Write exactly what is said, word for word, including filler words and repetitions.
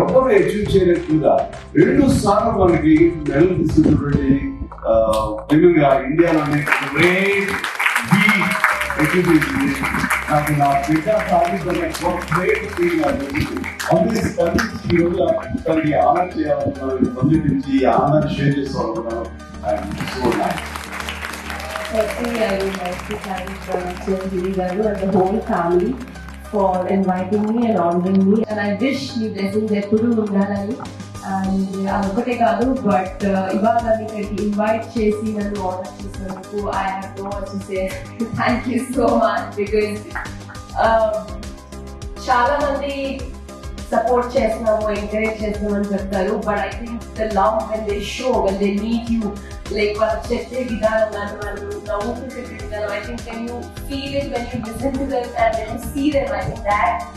ఎవరు అచీవ్ చేయలేకుండా రెండు సార్లు మనకి మెడల్ తీసుకున్నటువంటి విధంగా ఇండియాలోనే గ్రేట్ బీట్ అచీవ్ చేసింది. నాకు నా బిడ్డ సాధించిన ఒక గ్రేట్ ఫీల్ అందరి స్పందించి ఈరోజు తనకి ఆనర్ చేయాలనుకున్నాను, స్పందించి ఆనర్ షేర్ చేసుకోవాలనుకున్నాను. Firstly, I would like to thank Chairman Giri Garu and the whole family for inviting me and honoring me. And I wish you blessings Eppudu Undalani. And I am Kadu, but Ivaga invite Chesi and honor Chesi. I have no one to say thank you so much because Chala Mandi support Chesna, encourage Chesna, but I think the love when they show, when they meet you. Like what Chester Vidal and Naomi Vidal, I think when you feel it, when you listen to them and then see them, I think that